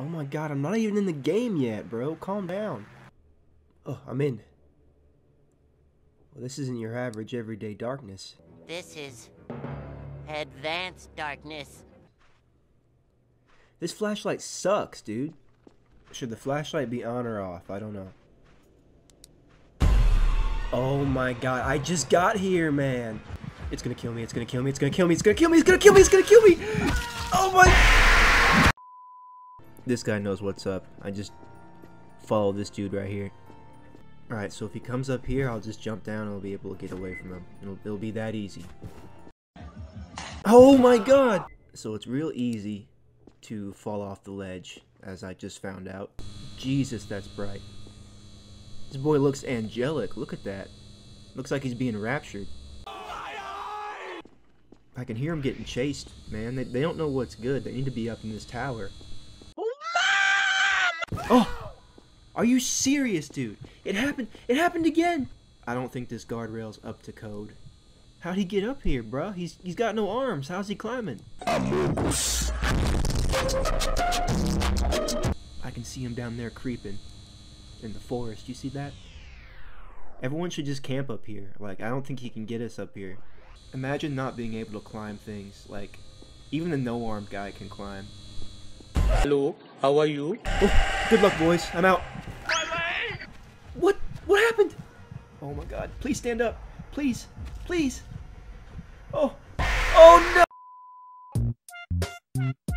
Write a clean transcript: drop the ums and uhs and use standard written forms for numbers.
Oh my god, I'm not even in the game yet, bro. Calm down. Oh, I'm in. Well, this isn't your average everyday darkness. This is advanced darkness. This flashlight sucks, dude. Should the flashlight be on or off? I don't know. Oh my god, I just got here, man. It's gonna kill me, it's gonna kill me, it's gonna kill me, it's gonna kill me, it's gonna kill me, it's gonna kill me! Oh my... This guy knows what's up. I just follow this dude right here. Alright, so if he comes up here, I'll just jump down and I'll be able to get away from him. It'll be that easy. Oh my god! So it's real easy to fall off the ledge, as I just found out. Jesus, that's bright. This boy looks angelic. Look at that. Looks like he's being raptured. I can hear him getting chased, man. They don't know what's good. They need to be up in this tower. Oh! Are you serious, dude? It happened again! I don't think this guardrail's up to code. How'd he get up here, bro? He's got no arms. How's he climbing? I can see him down there creeping in the forest. You see that? Everyone should just camp up here. Like, I don't think he can get us up here. Imagine not being able to climb things. Like, even the no-armed guy can climb. Hello, how are you? Oh, good luck, boys. I'm out. My leg! What happened? Oh my god. Please stand up. Please. Please. Oh. Oh no!